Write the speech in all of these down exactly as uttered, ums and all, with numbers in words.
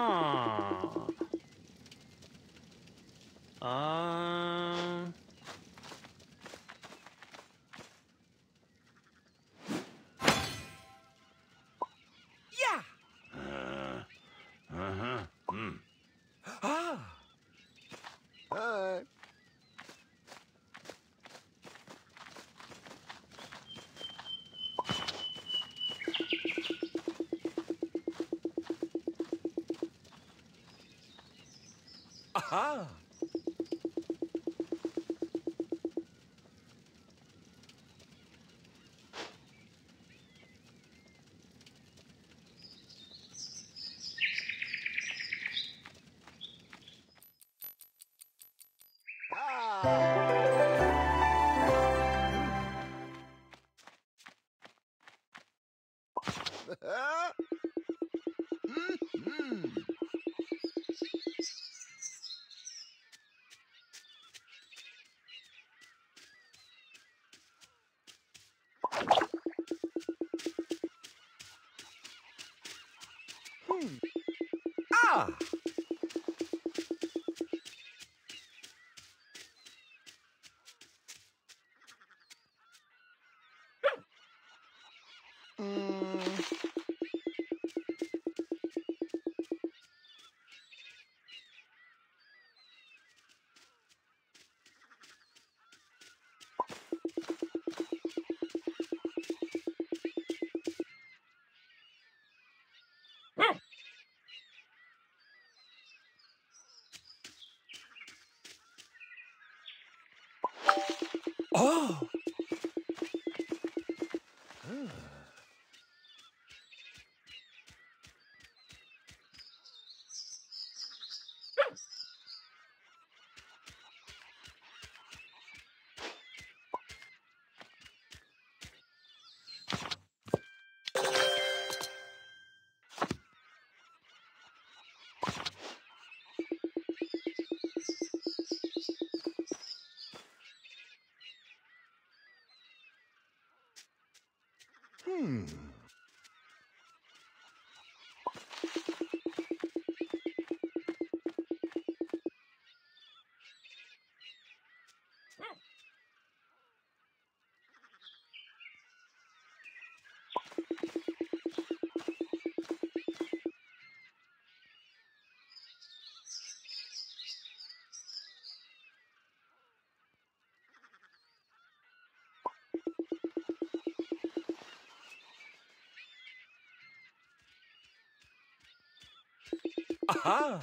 Huh. Um. Yeah. Uh huh. Mm. Ah. Hi. Aha.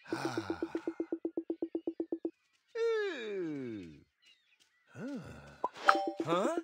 Ah! Mm. Oh! Hmm. Aha! Huh?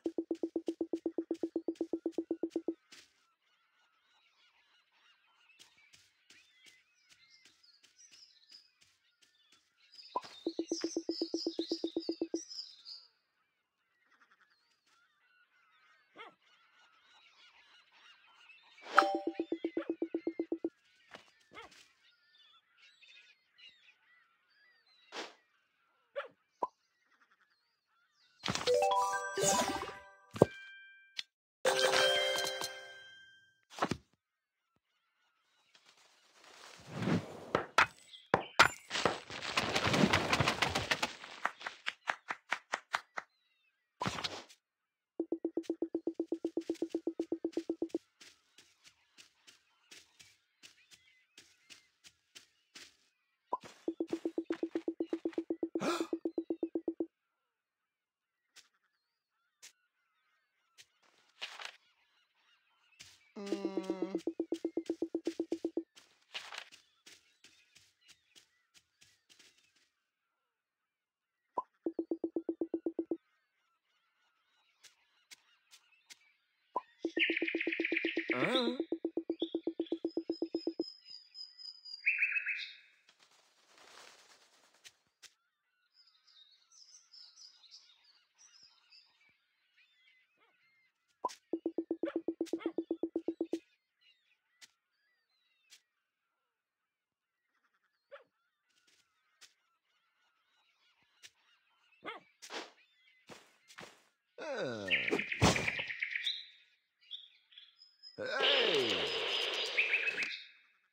Oh. Uh. Hey!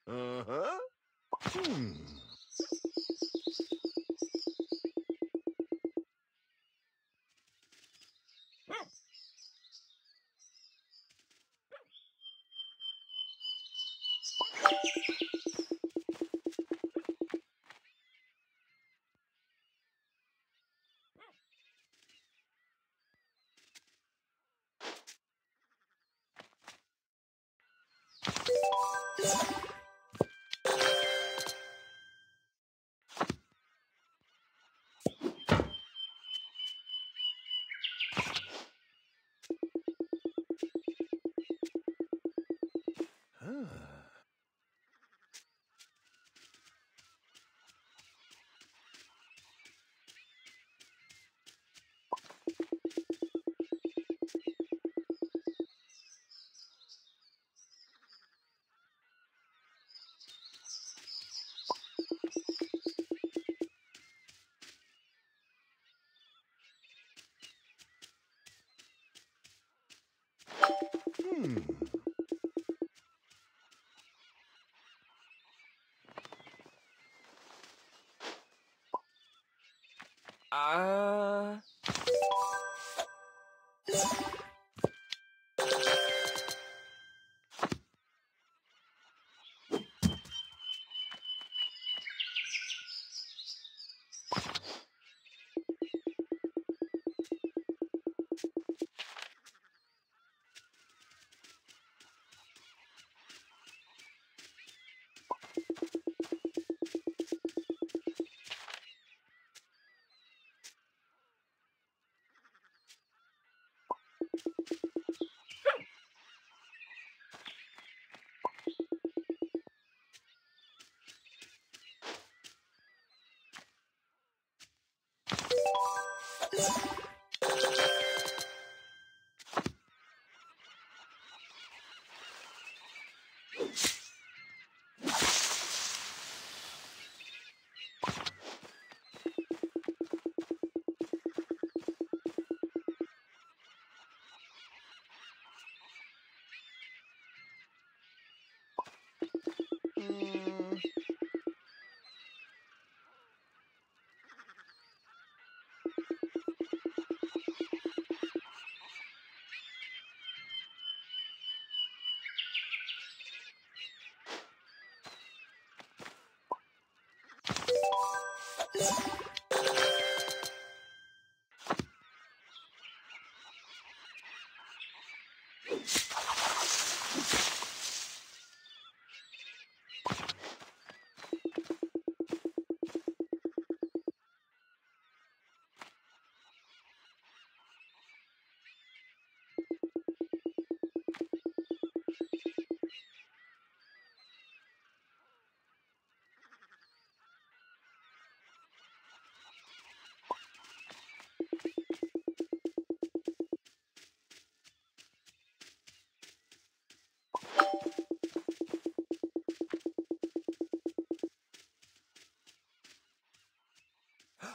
Uh-huh. Hmm. Hmm. Ah. Uh...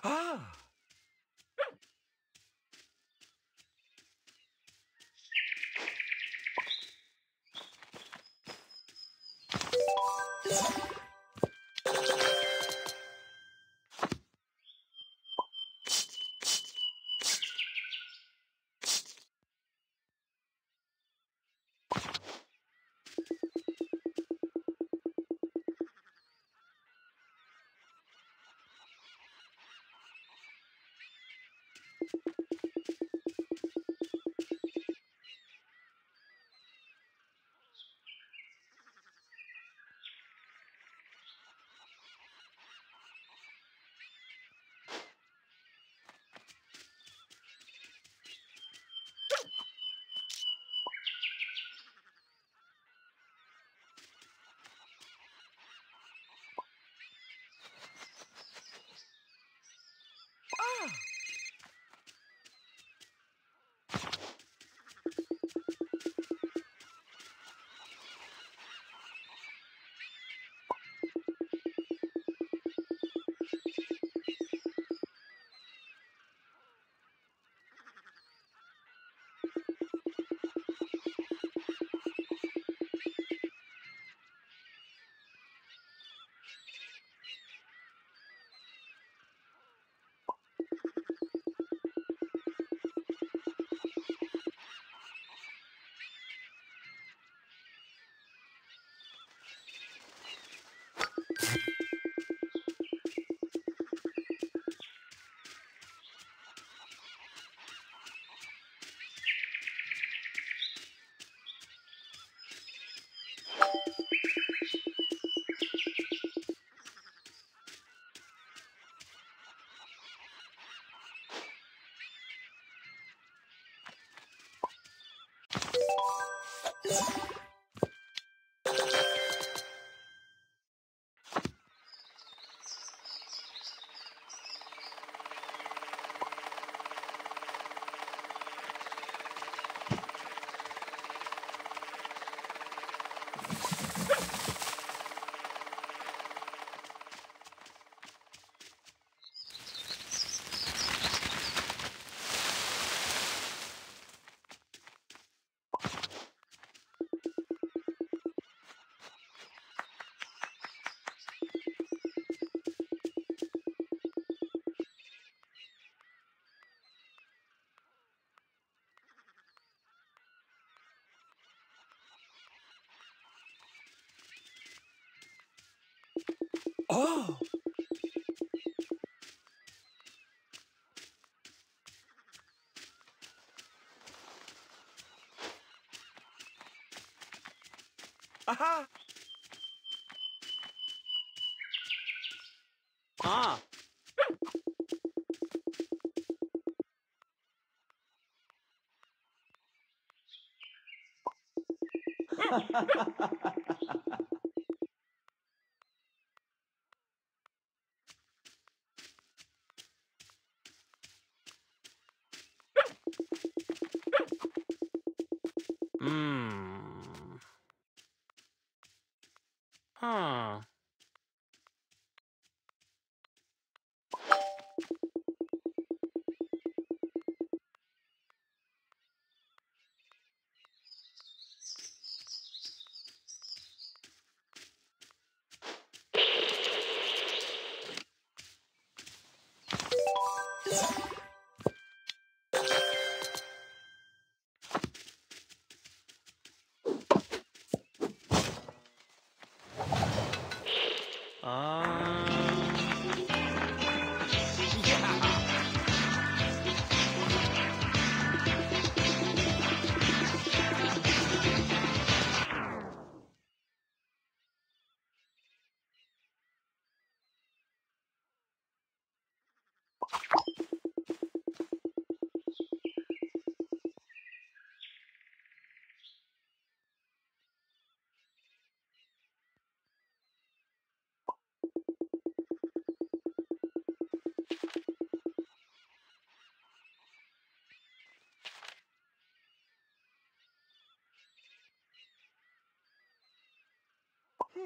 Ah! Oh! Aha! Ah! Huh.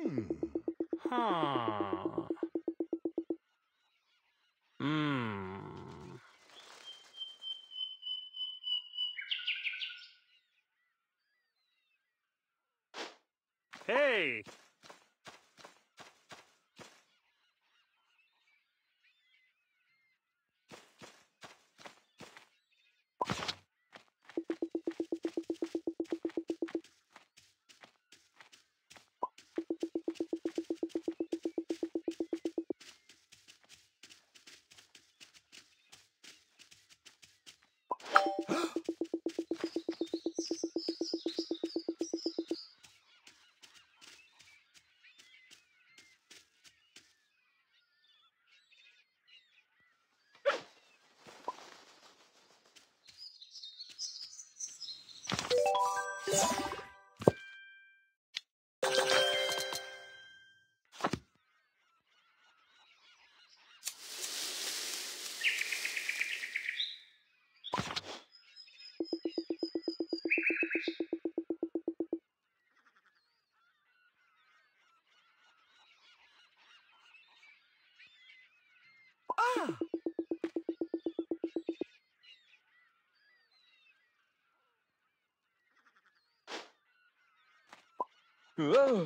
Hmm. Huh. Hmm. Hey. Ah!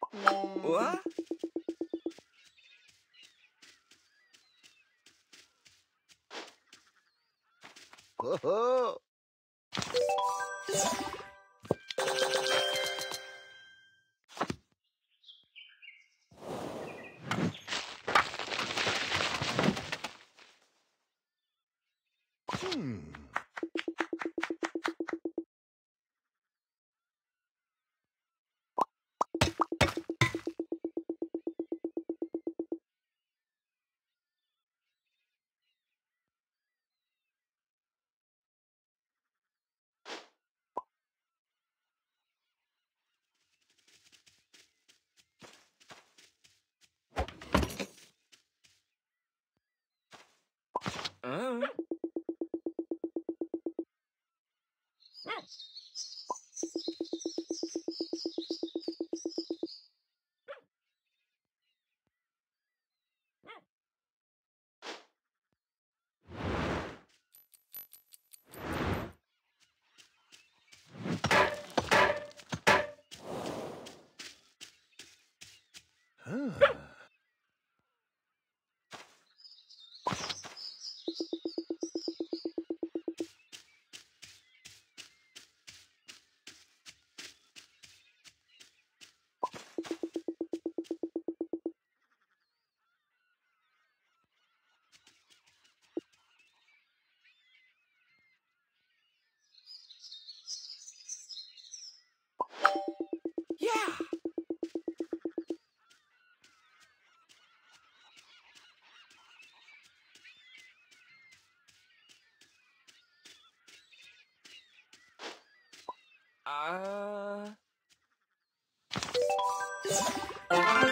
Whoa. Ah! What? Ho ho! Hmm. Oh. Huh. Uh... uh...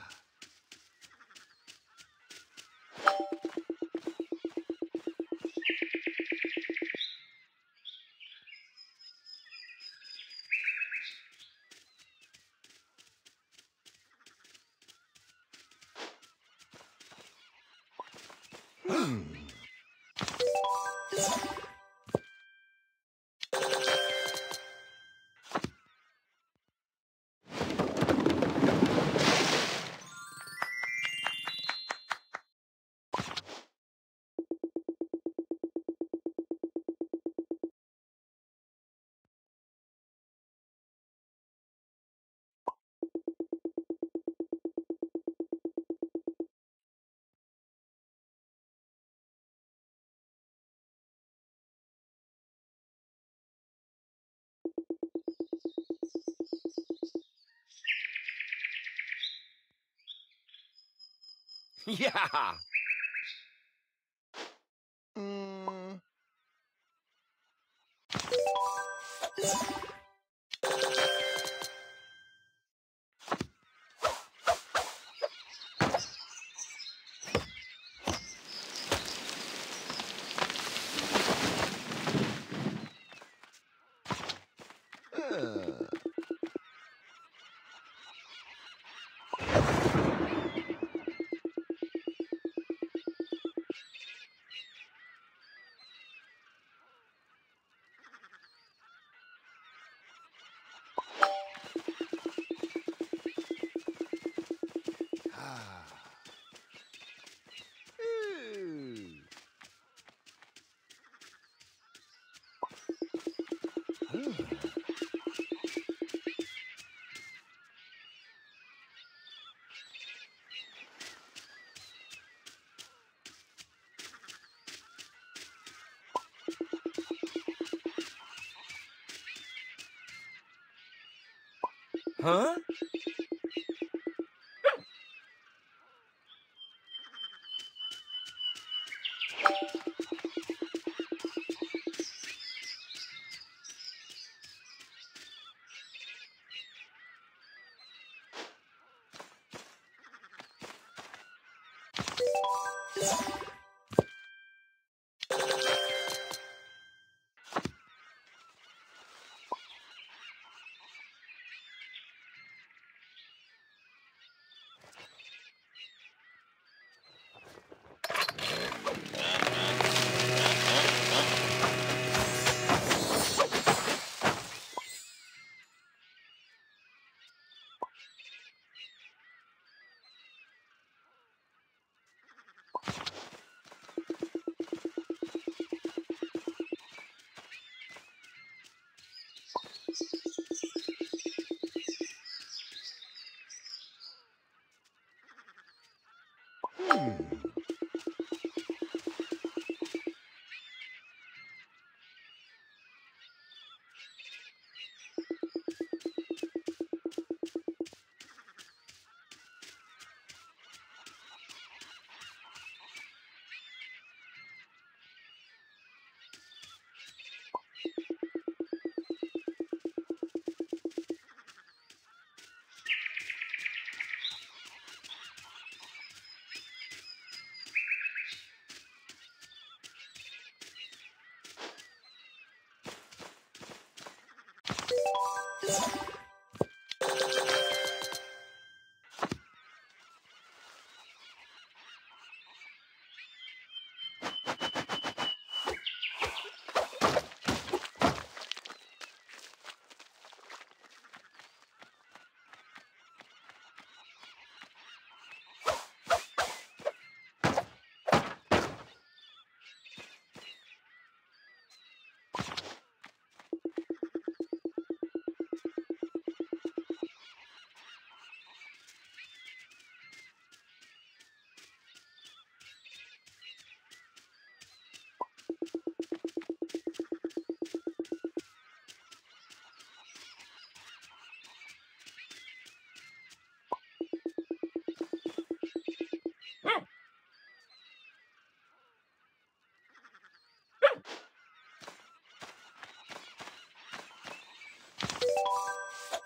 Yeah. Mm. Uh. Huh? You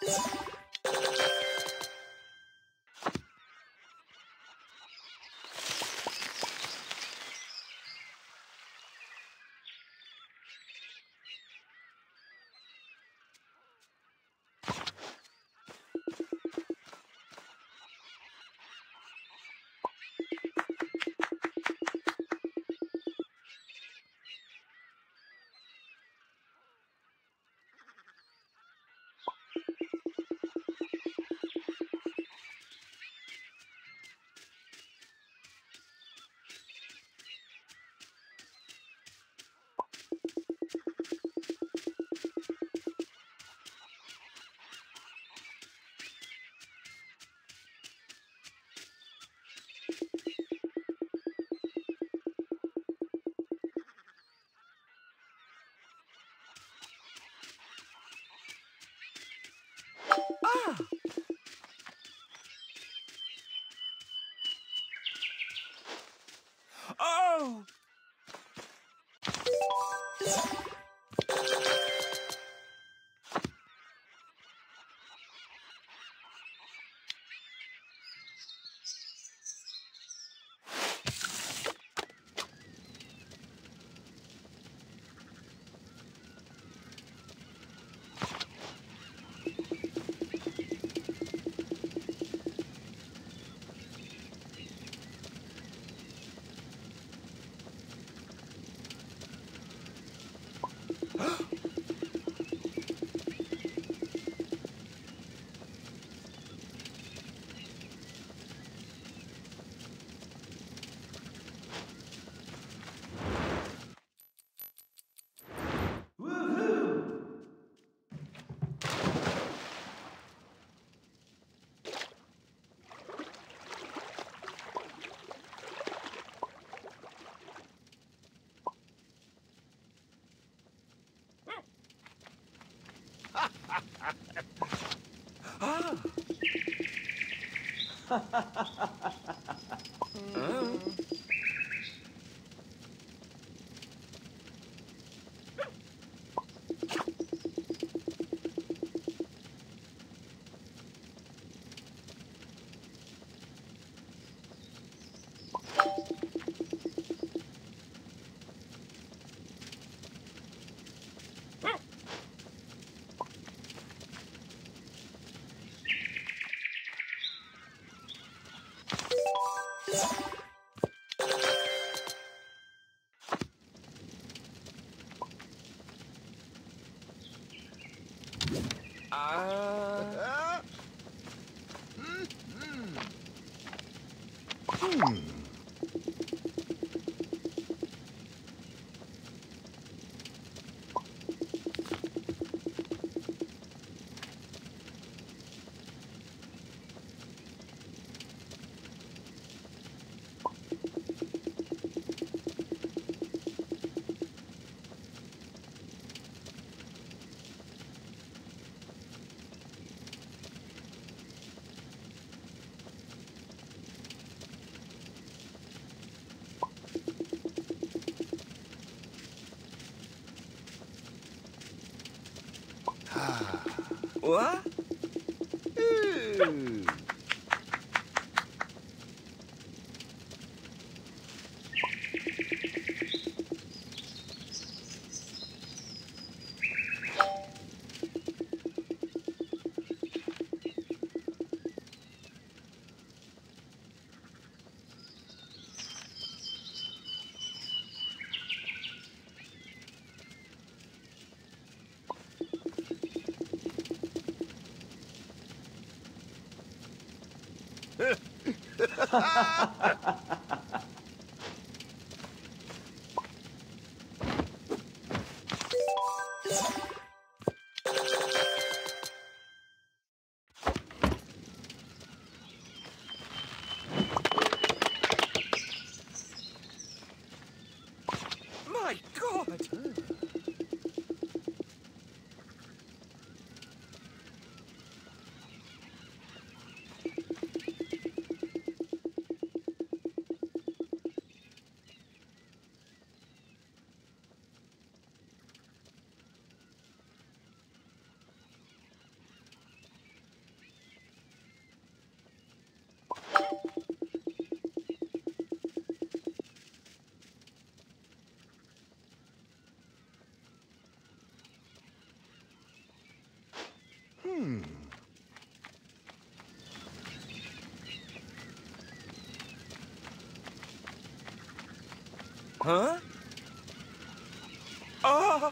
Ah! Oh! Ah! Oh. Ah. Uh... Mm-hmm. Hmm. What? Mm. Ha My God! Huh? Oh!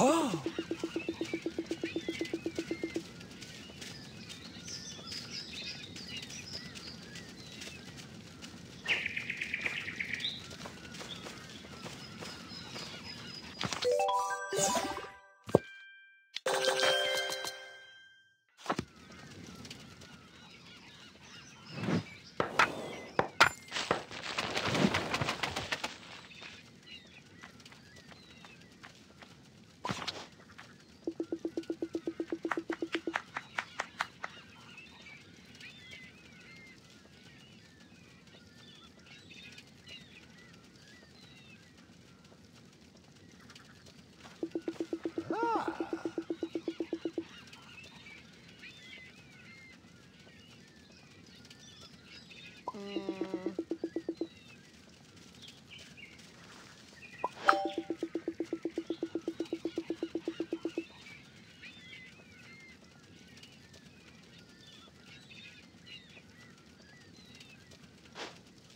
Oh!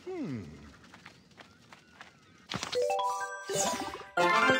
Hmm. Ah.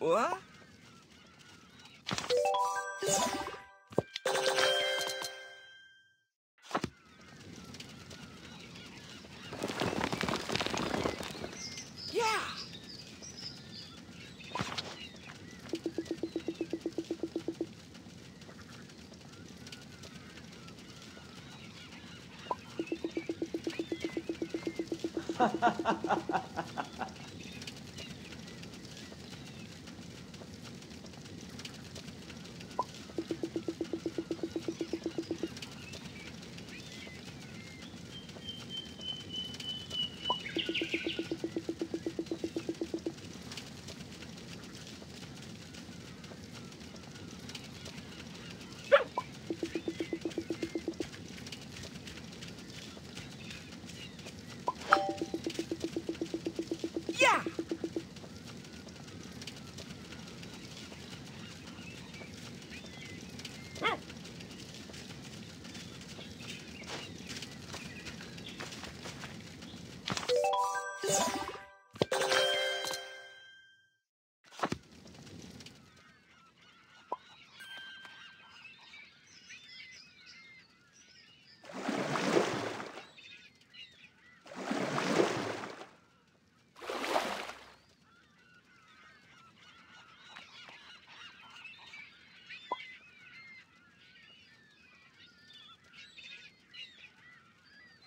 What? Ha ha ha ha ha.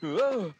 Whoa. Ah!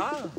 Ah!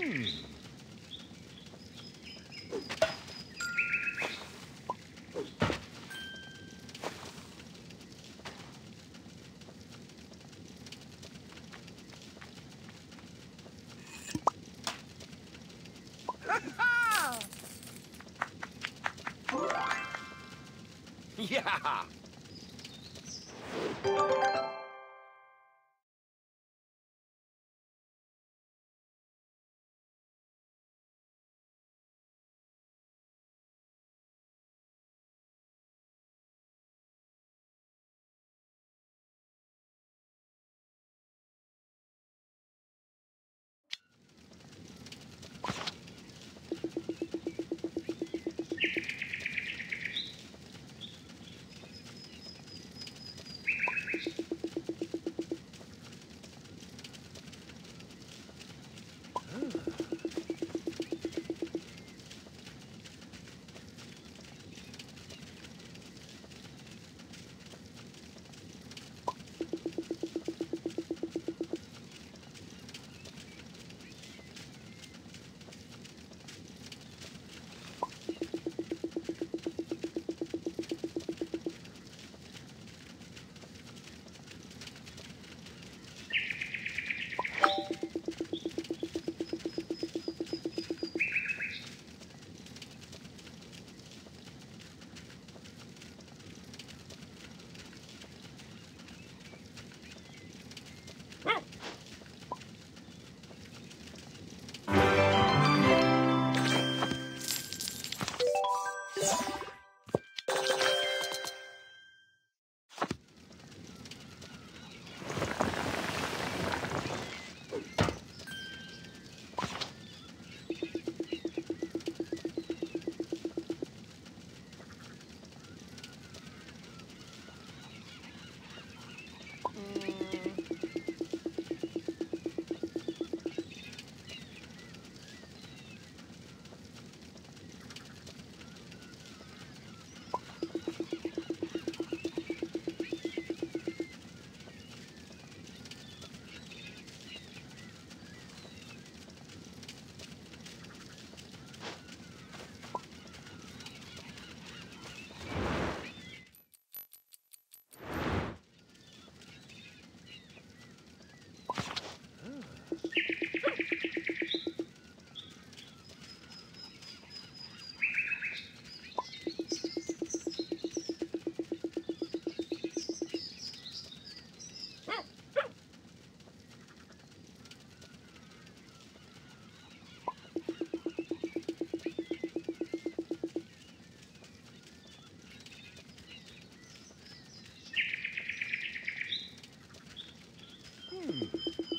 Yeah! Hmm.